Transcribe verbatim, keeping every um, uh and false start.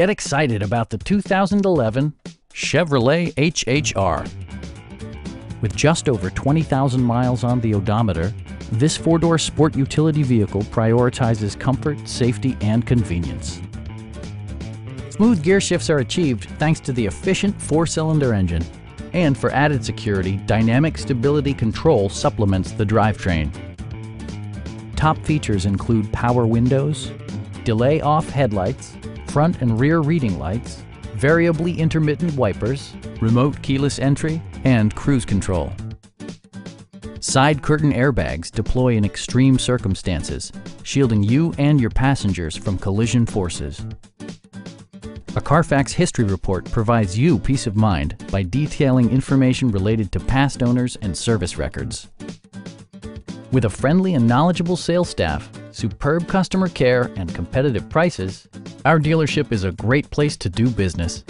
Get excited about the two thousand eleven Chevrolet H H R. With just over twenty thousand miles on the odometer, this four-door sport utility vehicle prioritizes comfort, safety, and convenience. Smooth gear shifts are achieved thanks to the efficient four-cylinder engine. And for added security, dynamic stability control supplements the drivetrain. Top features include power windows, delay-off headlights, front and rear reading lights, variably intermittent wipers, remote keyless entry, and cruise control. Side curtain airbags deploy in extreme circumstances, shielding you and your passengers from collision forces. A Carfax history report provides you peace of mind by detailing information related to past owners and service records. With a friendly and knowledgeable sales staff, superb customer care, and competitive prices, our dealership is a great place to do business.